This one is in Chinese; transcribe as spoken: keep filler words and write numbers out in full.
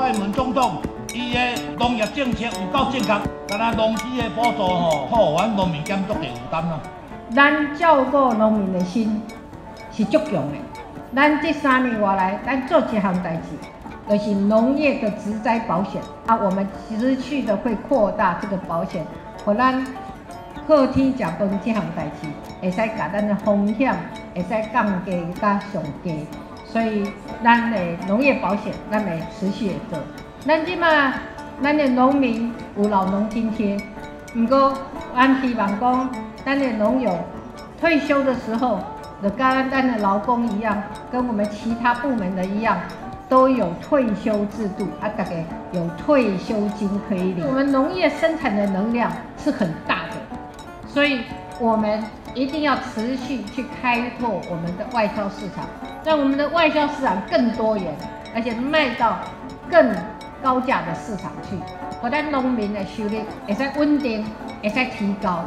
快问总统，伊的农业政策有够正确，敢若农资的补助吼，互阮农民减足的负担啦。咱照顾农民的心是足强的。咱这三年外来，咱做一项代志，就是农业的植栽保险啊。我们持续的会扩大这个保险，互咱好天食饭这项代志，会使甲咱的风险会使降低甲上低。 所以，咱的农业保险，咱会持续的做。咱即马，咱的农民有老农津贴，不过，咱希望讲，咱的农友退休的时候，就跟咱的劳工一样，跟我们其他部门的一样，都有退休制度啊，大概有退休金可以领。我们农业生产的能量是很大的，所以我们一定要持续去开拓我们的外销市场。 让我们的外销市场更多元，而且卖到更高价的市场去，我咱农民的收入会使稳定，会使提高。